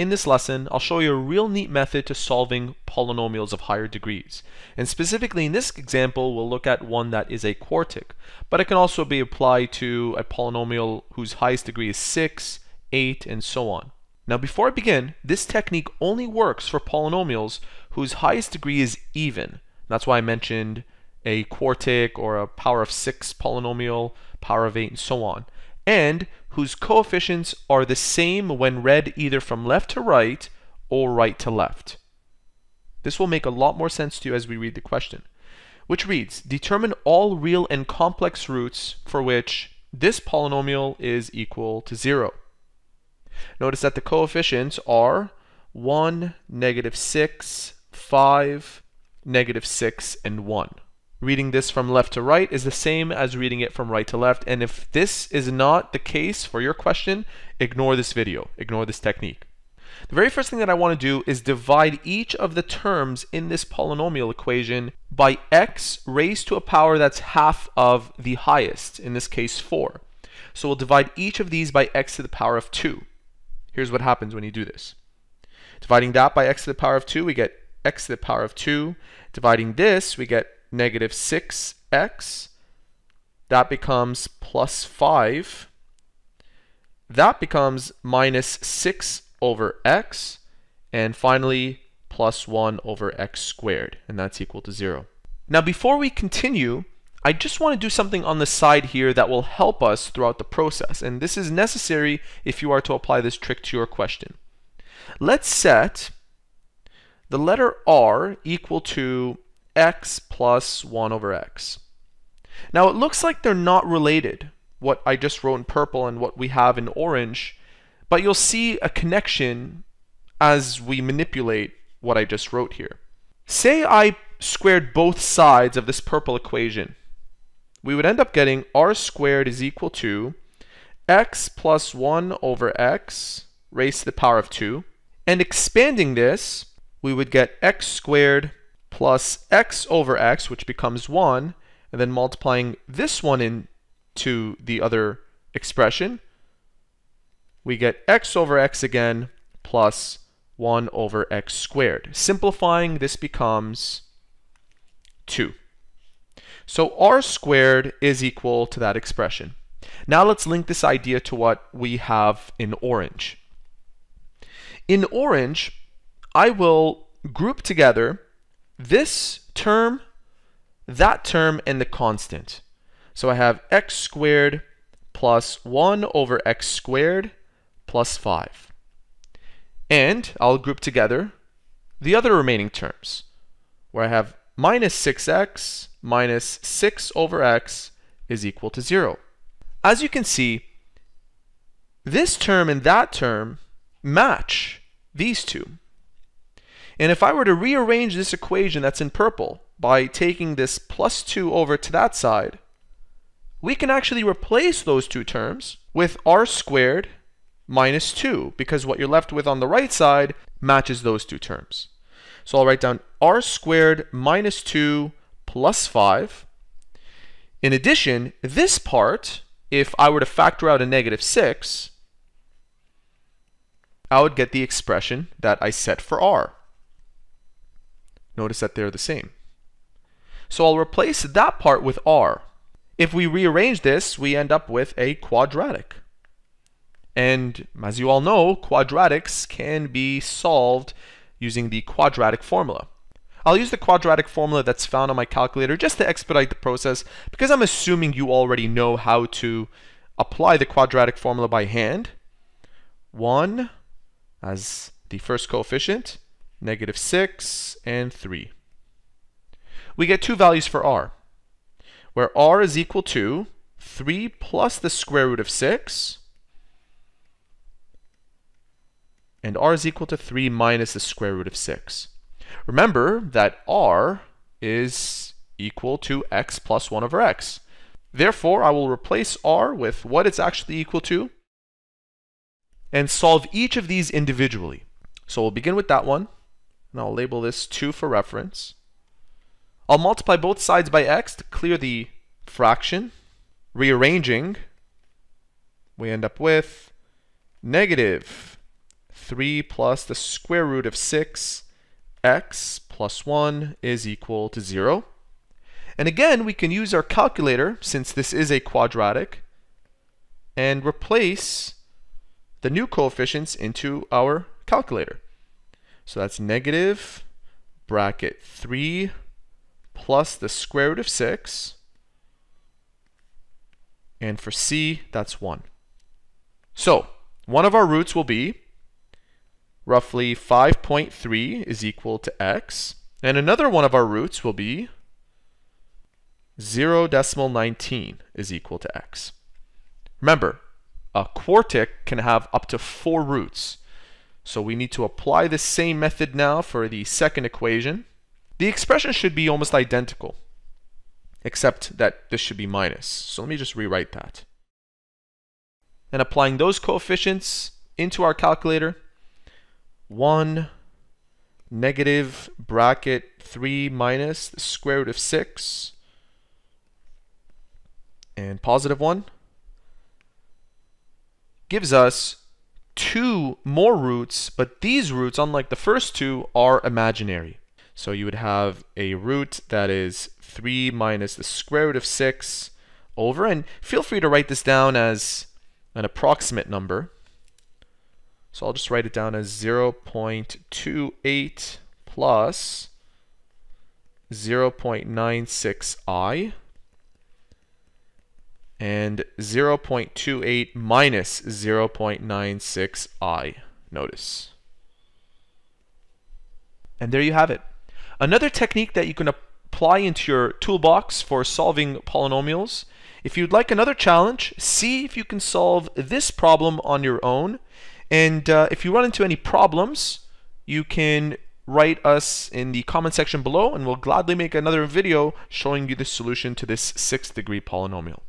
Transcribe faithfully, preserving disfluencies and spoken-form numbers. In this lesson, I'll show you a real neat method to solving polynomials of higher degrees. And specifically in this example, we'll look at one that is a quartic, but it can also be applied to a polynomial whose highest degree is six, eight, and so on. Now before I begin, this technique only works for polynomials whose highest degree is even. That's why I mentioned a quartic or a power of six polynomial, power of eight, and so on, and whose coefficients are the same when read either from left to right or right to left. This will make a lot more sense to you as we read the question, which reads, determine all real and complex roots for which this polynomial is equal to zero. Notice that the coefficients are one, negative six, five, negative six, and one. Reading this from left to right is the same as reading it from right to left, and if this is not the case for your question, ignore this video, ignore this technique. The very first thing that I want to do is divide each of the terms in this polynomial equation by x raised to a power that's half of the highest, in this case four. So we'll divide each of these by x to the power of two. Here's what happens when you do this. Dividing that by x to the power of two, we get x to the power of two. Dividing this, we get negative six x, that becomes plus five, that becomes minus six over x, and finally plus one over x squared, and that's equal to zero. Now before we continue, I just want to do something on the side here that will help us throughout the process, and this is necessary if you are to apply this trick to your question. Let's set the letter r equal to x plus one over x. Now it looks like they're not related, what I just wrote in purple and what we have in orange, but you'll see a connection as we manipulate what I just wrote here. Say I squared both sides of this purple equation. We would end up getting r squared is equal to x plus one over x raised to the power of two, and expanding this, we would get x squared plus x over x, which becomes one, and then multiplying this one into the other expression, we get x over x again, plus one over x squared. Simplifying, this becomes two. So r squared is equal to that expression. Now let's link this idea to what we have in orange. In orange, I will group together this term, that term, and the constant. So I have x squared plus one over x squared plus five. And I'll group together the other remaining terms, where I have minus six x minus six over x is equal to zero. As you can see, this term and that term match these two. And if I were to rearrange this equation that's in purple by taking this plus two over to that side, we can actually replace those two terms with r squared minus two, because what you're left with on the right side matches those two terms. So I'll write down r squared minus two plus five. In addition, this part, if I were to factor out a negative six, I would get the expression that I set for r. Notice that they're the same. So I'll replace that part with r. If we rearrange this, we end up with a quadratic. And as you all know, quadratics can be solved using the quadratic formula. I'll use the quadratic formula that's found on my calculator just to expedite the process, because I'm assuming you already know how to apply the quadratic formula by hand. one as the first coefficient, negative six, and three. We get two values for r, where r is equal to three plus the square root of six, and r is equal to three minus the square root of six. Remember that r is equal to x plus one over x. Therefore, I will replace r with what it's actually equal to and solve each of these individually. So we'll begin with that one, and I'll label this two for reference. I'll multiply both sides by x to clear the fraction. Rearranging, we end up with negative three plus the square root of six x plus one is equal to zero. And again, we can use our calculator, since this is a quadratic, and replace the new coefficients into our calculator. So that's negative bracket three plus the square root of six. And for C, that's one. So one of our roots will be roughly five point three is equal to x. And another one of our roots will be zero decimal nineteen is equal to x. Remember, a quartic can have up to four roots. So we need to apply the same method now for the second equation. The expression should be almost identical, except that this should be minus. So let me just rewrite that. And applying those coefficients into our calculator, one, negative bracket three minus the square root of six, and positive one, gives us two more roots, but these roots, unlike the first two, are imaginary. So you would have a root that is three minus the square root of six over, and feel free to write this down as an approximate number. So I'll just write it down as zero point two eight plus zero point nine six i, and zero point two eight minus zero point nine six i, notice. And there you have it. Another technique that you can apply into your toolbox for solving polynomials. If you'd like another challenge, see if you can solve this problem on your own. And uh, if you run into any problems, you can write us in the comment section below, and we'll gladly make another video showing you the solution to this sixth degree polynomial.